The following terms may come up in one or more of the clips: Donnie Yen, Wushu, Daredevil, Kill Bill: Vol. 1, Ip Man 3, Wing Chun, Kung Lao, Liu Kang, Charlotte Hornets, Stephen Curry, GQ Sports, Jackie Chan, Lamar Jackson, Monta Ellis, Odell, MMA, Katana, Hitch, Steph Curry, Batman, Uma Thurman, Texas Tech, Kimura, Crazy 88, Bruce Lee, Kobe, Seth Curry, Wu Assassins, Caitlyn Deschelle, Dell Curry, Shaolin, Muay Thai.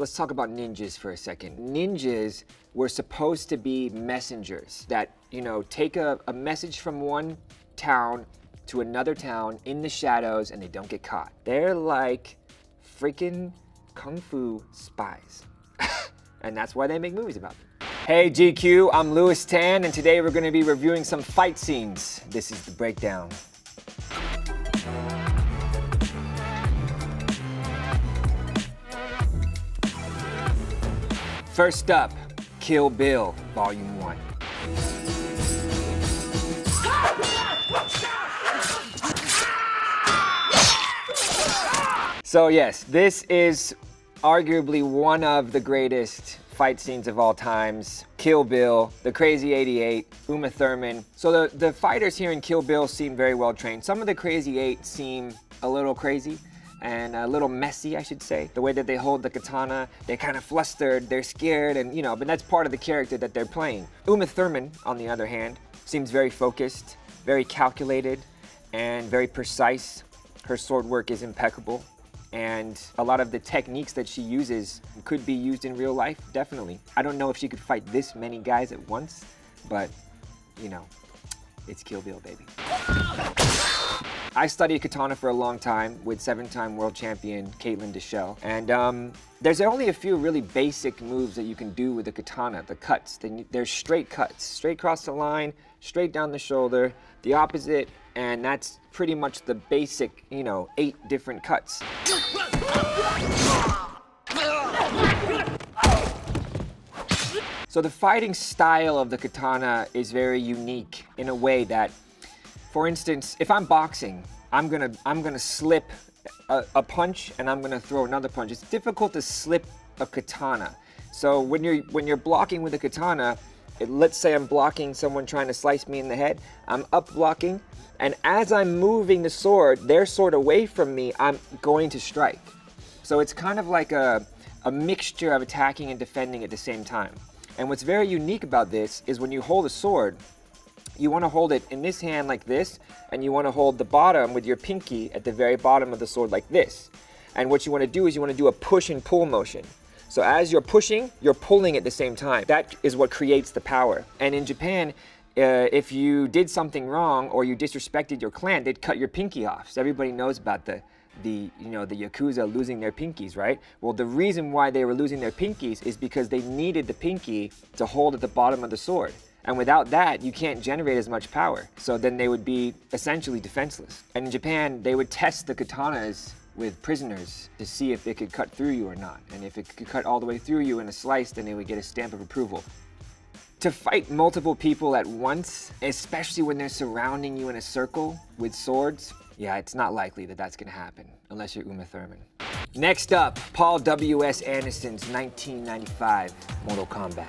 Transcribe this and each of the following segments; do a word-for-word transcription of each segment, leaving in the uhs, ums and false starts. Let's talk about ninjas for a second. Ninjas were supposed to be messengers that, you know, take a, a message from one town to another town in the shadows, and they don't get caught. They're like freaking kung fu spies. And that's why they make movies about them. Hey G Q, I'm Lewis Tan, and today we're gonna be reviewing some fight scenes. This is The Breakdown. First up, Kill Bill, Volume one. So yes, this is arguably one of the greatest fight scenes of all times. Kill Bill, the Crazy eighty-eight, Uma Thurman. So the, the fighters here in Kill Bill seem very well trained. Some of the Crazy eight seem a little crazy, and a little messy, I should say. The way that they hold the katana, they're kind of flustered, they're scared, and you know, but that's part of the character that they're playing. Uma Thurman, on the other hand, seems very focused, very calculated, and very precise. Her sword work is impeccable, and a lot of the techniques that she uses could be used in real life, definitely. I don't know if she could fight this many guys at once, but you know, it's Kill Bill, baby. I studied katana for a long time with seven-time world champion Caitlyn Deschelle, and um, there's only a few really basic moves that you can do with a katana, the cuts. They're straight cuts, straight across the line, straight down the shoulder, the opposite, and that's pretty much the basic, you know, eight different cuts. So the fighting style of the katana is very unique in a way that, for instance, if I'm boxing, I'm gonna, I'm gonna slip a, a punch and I'm gonna throw another punch. It's difficult to slip a katana. So when you're, when you're blocking with a katana, it, let's say I'm blocking someone trying to slice me in the head, I'm up blocking, and as I'm moving the sword, their sword away from me, I'm going to strike. So it's kind of like a, a mixture of attacking and defending at the same time. And what's very unique about this is when you hold a sword, you want to hold it in this hand like this, and you want to hold the bottom with your pinky at the very bottom of the sword like this. And what you want to do is you want to do a push and pull motion. So as you're pushing, you're pulling at the same time. That is what creates the power. And in Japan, uh, if you did something wrong or you disrespected your clan, they'd cut your pinky off. So everybody knows about the, the, you know, the Yakuza losing their pinkies, right? Well, the reason why they were losing their pinkies is because they needed the pinky to hold at the bottom of the sword. And without that, you can't generate as much power. So then they would be essentially defenseless. And in Japan, they would test the katanas with prisoners to see if it could cut through you or not. And if it could cut all the way through you in a slice, then they would get a stamp of approval. To fight multiple people at once, especially when they're surrounding you in a circle with swords, yeah, it's not likely that that's gonna happen, unless you're Uma Thurman. Next up, Paul W S Anderson's nineteen ninety-five Mortal Kombat.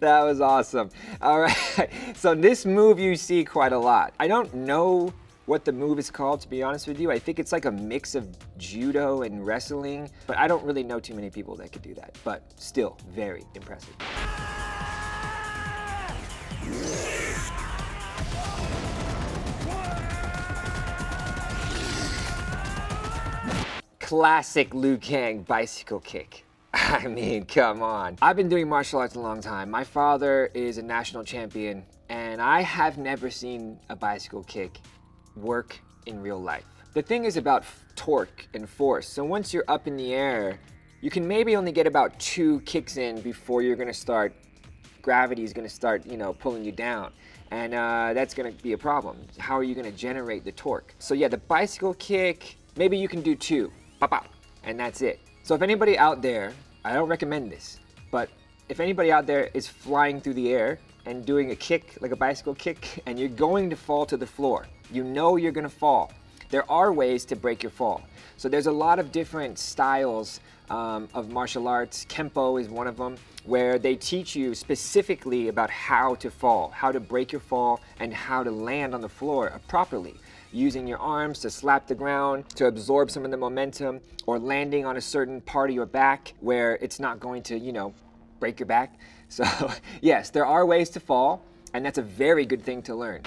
That was awesome. All right, so this move you see quite a lot. I don't know what the move is called, to be honest with you. I think it's like a mix of judo and wrestling, but I don't really know too many people that could do that, but still very impressive. Classic Liu Kang bicycle kick. I mean, come on. I've been doing martial arts a long time. My father is a national champion, and I have never seen a bicycle kick work in real life. The thing is about torque and force. So once you're up in the air, you can maybe only get about two kicks in before you're gonna start, gravity is gonna start, you know, pulling you down. And uh, that's gonna be a problem. How are you gonna generate the torque? So yeah, the bicycle kick, maybe you can do two, pop out, and that's it. So if anybody out there, I don't recommend this, but if anybody out there is flying through the air and doing a kick, like a bicycle kick, and you're going to fall to the floor, you know you're gonna fall. There are ways to break your fall. So there's a lot of different styles um, of martial arts. Kempo is one of them, where they teach you specifically about how to fall, how to break your fall, and how to land on the floor properly, using your arms to slap the ground, to absorb some of the momentum, or landing on a certain part of your back where it's not going to, you know, break your back. So yes, there are ways to fall, And that's a very good thing to learn.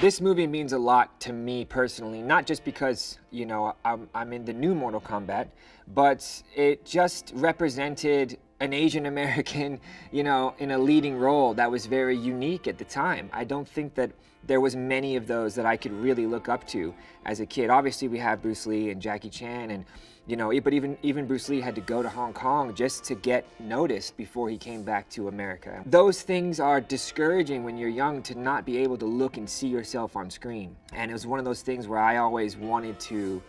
This movie means a lot to me personally, not just because, you know, I'm, I'm in the new Mortal Kombat, but it just represented an Asian American, you know, in a leading role that was very unique at the time. I don't think that there was many of those that I could really look up to as a kid. Obviously, we have Bruce Lee and Jackie Chan, and, you know, but even, even Bruce Lee had to go to Hong Kong just to get noticed before he came back to America. Those things are discouraging when you're young, to not be able to look and see yourself on screen. And it was one of those things where I always wanted to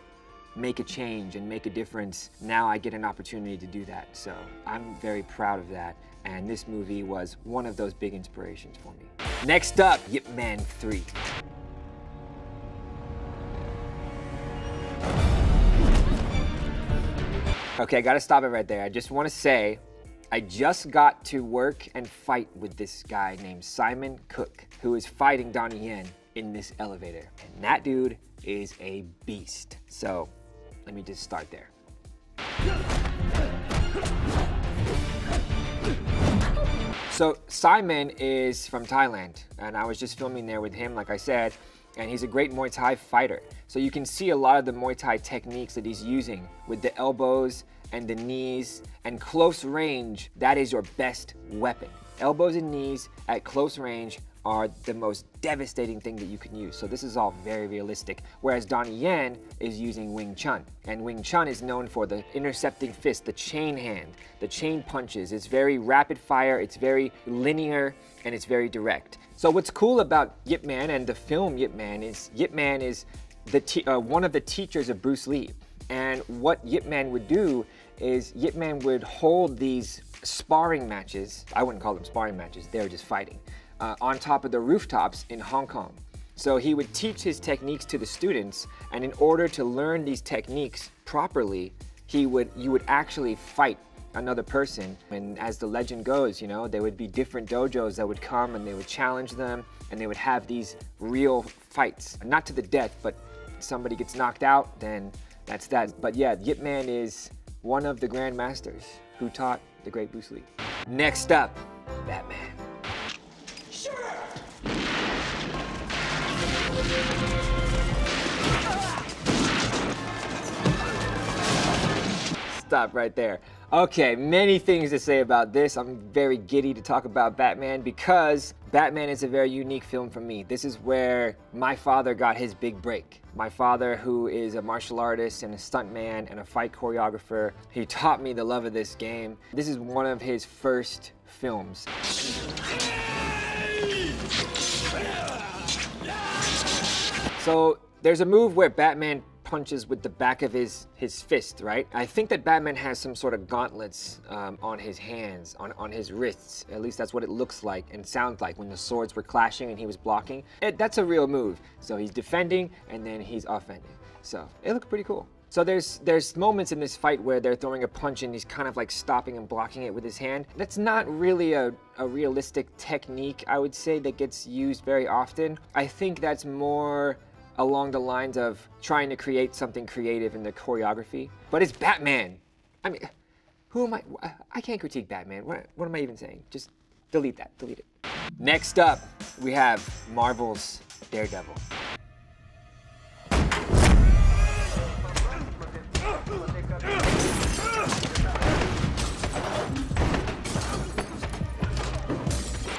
make a change and make a difference. Now I get an opportunity to do that. So I'm very proud of that. And this movie was one of those big inspirations for me. Next up, Ip Man three. Okay, I gotta stop it right there. I just wanna say, I just got to work and fight with this guy named Simon Cook, who is fighting Donnie Yen in this elevator. And that dude is a beast. So let me just start there. So Simon is from Thailand, and I was just filming there with him, like I said, and he's a great Muay Thai fighter. So you can see a lot of the Muay Thai techniques that he's using with the elbows and the knees, and close range, that is your best weapon. Elbows and knees at close range are the most devastating thing that you can use. So this is all very realistic. Whereas Donnie Yen is using Wing Chun. And Wing Chun is known for the intercepting fist, the chain hand, the chain punches. It's very rapid fire, it's very linear, and it's very direct. So what's cool about Ip Man and the film Ip Man is Ip Man is the te uh, one of the teachers of Bruce Lee. And what Ip Man would do is Ip Man would hold these sparring matches. I wouldn't call them sparring matches, they're just fighting. Uh, on top of the rooftops in Hong Kong. So he would teach his techniques to the students, and in order to learn these techniques properly, he would, you would actually fight another person. And as the legend goes, you know, there would be different dojos that would come and they would challenge them, and they would have these real fights. Not to the death, but somebody gets knocked out, then that's that. But yeah, Ip Man is one of the grandmasters who taught the great Bruce Lee. Next up, Batman. Stop right there. Okay, many things to say about this. I'm very giddy to talk about Batman because Batman is a very unique film for me. This is where my father got his big break. My father, who is a martial artist and a stuntman and a fight choreographer, he taught me the love of this game. This is one of his first films. So there's a move where Batman punches with the back of his, his fist, right? I think that Batman has some sort of gauntlets um, on his hands, on, on his wrists. At least that's what it looks like and sounds like when the swords were clashing and he was blocking. It, that's a real move. So he's defending and then he's offending. So it looked pretty cool. So there's, there's moments in this fight where they're throwing a punch and he's kind of like stopping and blocking it with his hand. That's not really a, a realistic technique, I would say, that gets used very often. I think that's more along the lines of trying to create something creative in the choreography. But it's Batman. I mean, who am I? I can't critique Batman. What, what am I even saying? Just delete that, delete it. Next up, we have Marvel's Daredevil.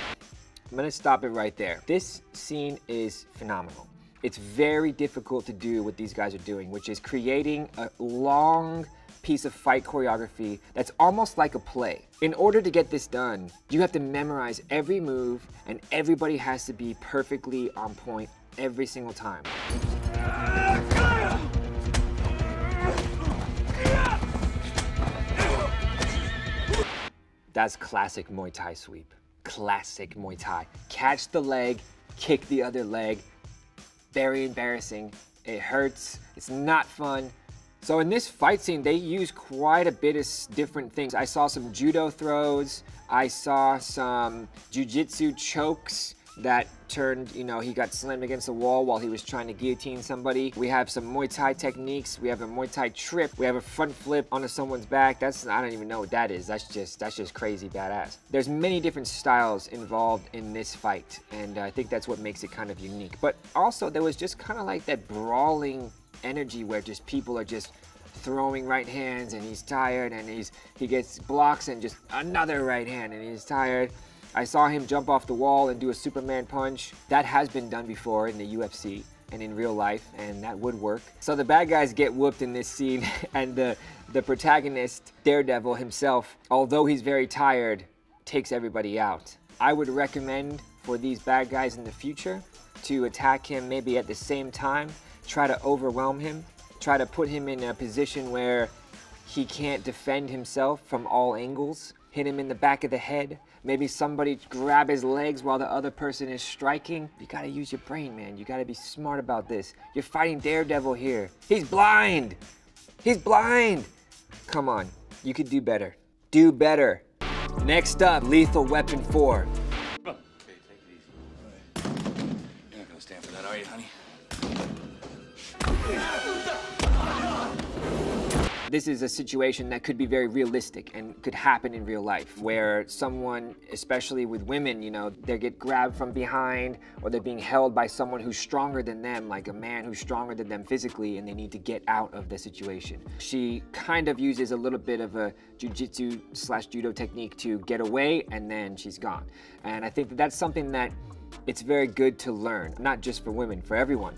I'm gonna stop it right there. This scene is phenomenal. It's very difficult to do what these guys are doing, which is creating a long piece of fight choreography that's almost like a play. In order to get this done, you have to memorize every move, and everybody has to be perfectly on point every single time. That's classic Muay Thai sweep. Classic Muay Thai. Catch the leg, kick the other leg. Very embarrassing, it hurts, it's not fun. So in this fight scene, they use quite a bit of different things. I saw some judo throws, I saw some jiu-jitsu chokes, that turned, you know, he got slammed against the wall while he was trying to guillotine somebody. We have some Muay Thai techniques. We have a Muay Thai trip. We have a front flip onto someone's back. That's, I don't even know what that is. That's just, that's just crazy badass. There's many different styles involved in this fight, and I think that's what makes it kind of unique. But also there was just kind of like that brawling energy where just people are just throwing right hands, and he's tired, and he's he gets blocks, and just another right hand, and he's tired. I saw him jump off the wall and do a Superman punch. That has been done before in the U F C and in real life, and that would work. So the bad guys get whooped in this scene, and the, the protagonist, Daredevil himself, although he's very tired, takes everybody out. I would recommend for these bad guys in the future to attack him maybe at the same time, try to overwhelm him, try to put him in a position where he can't defend himself from all angles, hit him in the back of the head, maybe somebody grab his legs while the other person is striking. You gotta use your brain, man. You gotta be smart about this. You're fighting Daredevil here. He's blind! He's blind! Come on, you could do better. Do better. Next up, Lethal Weapon four. Okay, take it easy. All right. You're not gonna stand for that, are you, honey? This is a situation that could be very realistic and could happen in real life, where someone, especially with women, you know, they get grabbed from behind, or they're being held by someone who's stronger than them, like a man who's stronger than them physically, and they need to get out of the situation. She kind of uses a little bit of a jiu-jitsu slash judo technique to get away, and then she's gone. And I think that that's something that it's very good to learn, not just for women, for everyone.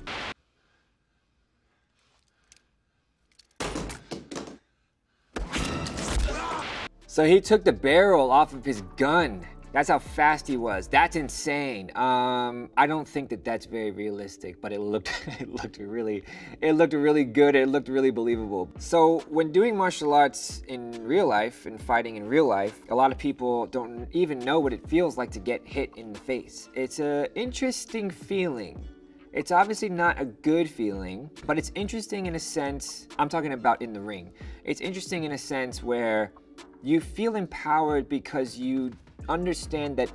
So he took the barrel off of his gun. That's how fast he was. That's insane. Um, I don't think that that's very realistic, but it looked, it looked really, it looked really good. It looked really believable. So when doing martial arts in real life and fighting in real life, a lot of people don't even know what it feels like to get hit in the face. It's an interesting feeling. It's obviously not a good feeling, but it's interesting in a sense. I'm talking about in the ring. It's interesting in a sense where you feel empowered because you understand that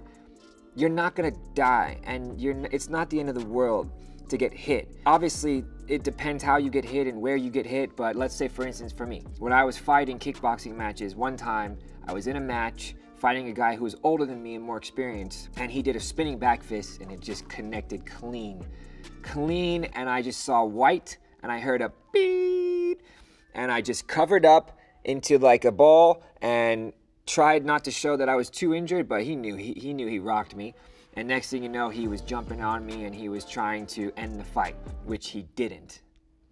you're not gonna die, and you're, it's not the end of the world to get hit. Obviously, it depends how you get hit and where you get hit, but let's say, for instance, for me, when I was fighting kickboxing matches, one time I was in a match fighting a guy who was older than me and more experienced, and he did a spinning back fist, and it just connected clean. Clean, and I just saw white, and I heard a beep, and I just covered up into like a ball and tried not to show that I was too injured, but he knew, he, he knew he rocked me. And next thing you know, he was jumping on me and he was trying to end the fight, which he didn't.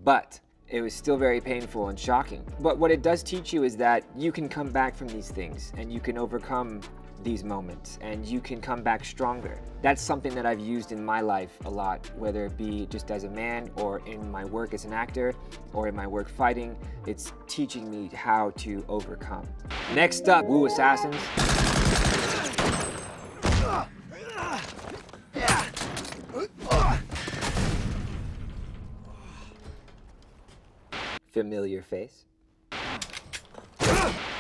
But it was still very painful and shocking. But what it does teach you is that you can come back from these things, and you can overcome these moments, and you can come back stronger. That's something that I've used in my life a lot, whether it be just as a man or in my work as an actor or in my work fighting. It's teaching me how to overcome. Next up, Wu Assassins. Familiar face.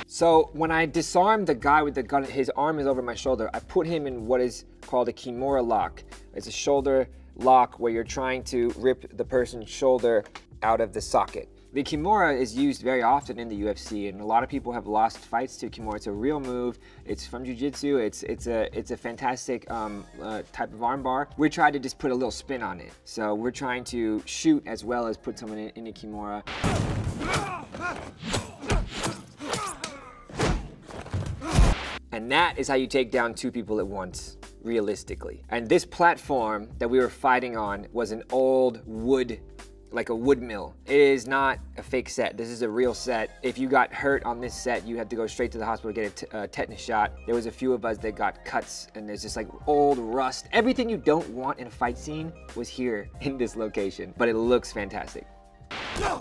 So when I disarmed the guy with the gun, his arm is over my shoulder, I put him in what is called a Kimura lock. It's a shoulder lock where you're trying to rip the person's shoulder out of the socket. The Kimura is used very often in the U F C, and a lot of people have lost fights to Kimura. It's a real move. It's from jiu-jitsu. It's, it's, a, it's a fantastic um, uh, type of armbar. We're trying to just put a little spin on it. So we're trying to shoot as well as put someone in, in a Kimura. And that is how you take down two people at once, realistically. And this platform that we were fighting on was an old wood, like a wood mill. It is not a fake set. This is a real set. If you got hurt on this set, you had to go straight to the hospital to get a, a tetanus shot. There was a few of us that got cuts, and there's just like old rust. Everything you don't want in a fight scene was here in this location, but it looks fantastic. No.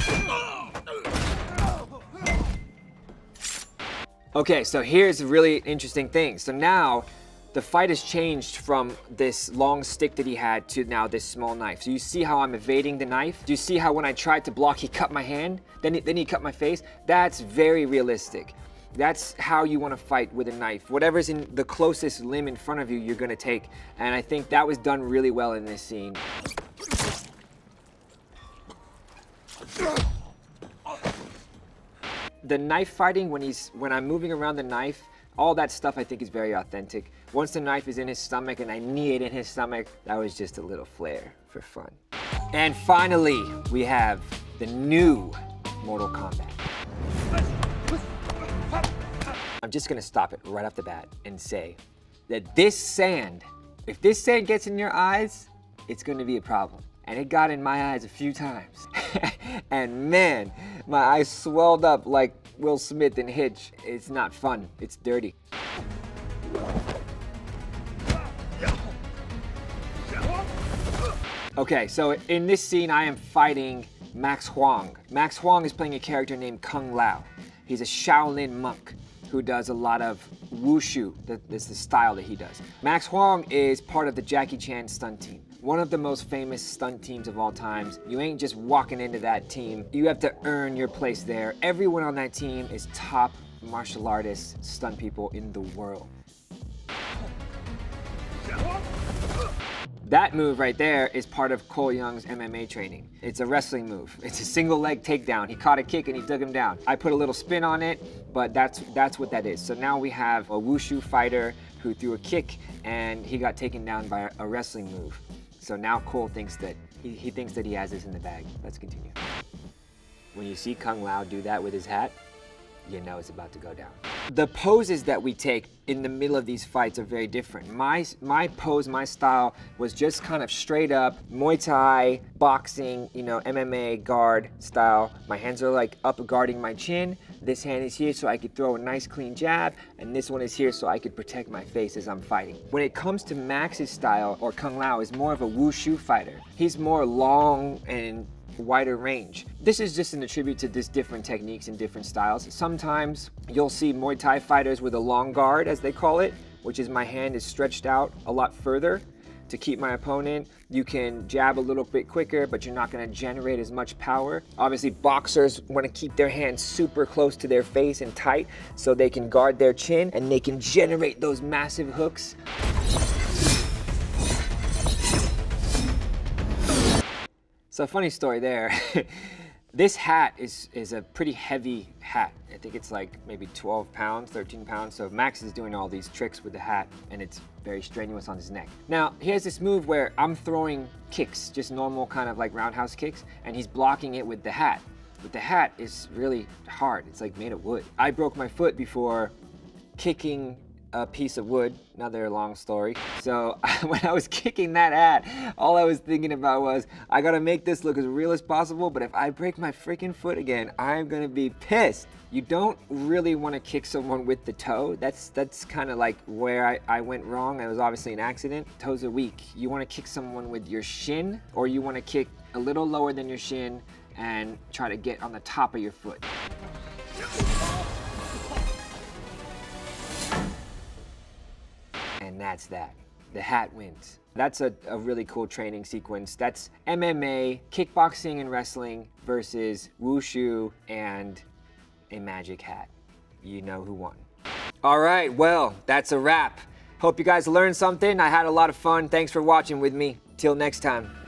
Okay, so here's a really interesting thing. So now the fight has changed from this long stick that he had to now this small knife. So you see how I'm evading the knife? Do you see how when I tried to block, he cut my hand? Then he, then he cut my face? That's very realistic. That's how you want to fight with a knife. Whatever's in the closest limb in front of you, you're going to take. And I think that was done really well in this scene. The knife fighting, when he's when I'm moving around the knife, all that stuff I think is very authentic. Once the knife is in his stomach and I knee it in his stomach, that was just a little flair for fun. And finally, we have the new Mortal Kombat. I'm just gonna stop it right off the bat and say that this sand, if this sand gets in your eyes, it's gonna be a problem. And it got in my eyes a few times. And man, my eyes swelled up like Will Smith in Hitch. It's not fun, it's dirty. Okay, so in this scene, I am fighting Max Huang. Max Huang is playing a character named Kung Lao. He's a Shaolin monk who does a lot of wushu. That's the style that he does. Max Huang is part of the Jackie Chan stunt team. One of the most famous stunt teams of all times. You ain't just walking into that team. You have to earn your place there. Everyone on that team is top martial artists, stunt people in the world. That move right there is part of Cole Young's M M A training. It's a wrestling move. It's a single leg takedown. He caught a kick and he dug him down. I put a little spin on it, but that's, that's what that is. So now we have a wushu fighter who threw a kick and he got taken down by a wrestling move. So now Cole thinks that, he, he thinks that he has this in the bag. Let's continue. When you see Kung Lao do that with his hat, you know it's about to go down. The poses that we take in the middle of these fights are very different. My, my pose, my style was just kind of straight up Muay Thai, boxing, you know, M M A guard style. My hands are like up guarding my chin. This hand is here so I could throw a nice clean jab, and this one is here so I could protect my face as I'm fighting. When it comes to Max's style, or Kung Lao, is more of a wushu fighter. He's more long and wider range. This is just an attribute to this different techniques and different styles. Sometimes you'll see Muay Thai fighters with a long guard, as they call it, which is my hand is stretched out a lot further to keep my opponent. You can jab a little bit quicker, but you're not going to generate as much power. Obviously, boxers want to keep their hands super close to their face and tight so they can guard their chin and they can generate those massive hooks. So funny story there. This hat is, is a pretty heavy hat. I think it's like maybe twelve pounds, thirteen pounds. So Max is doing all these tricks with the hat and it's very strenuous on his neck. Now, he has this move where I'm throwing kicks, just normal kind of like roundhouse kicks, and he's blocking it with the hat. But the hat is really hard. It's like made of wood. I broke my foot before kicking a piece of wood, another long story. So when I was kicking that hat, all I was thinking about was, I gotta make this look as real as possible, but if I break my freaking foot again, I'm gonna be pissed. You don't really wanna kick someone with the toe. That's that's kinda like where I, I went wrong. It was obviously an accident. Toes are weak. You wanna kick someone with your shin, or you wanna kick a little lower than your shin and try to get on the top of your foot. And that's that. The hat wins. That's a, a really cool training sequence. That's M M A, kickboxing and wrestling versus wushu and a magic hat. You know who won. All right, well, that's a wrap. Hope you guys learned something. I had a lot of fun. Thanks for watching with me. Till next time.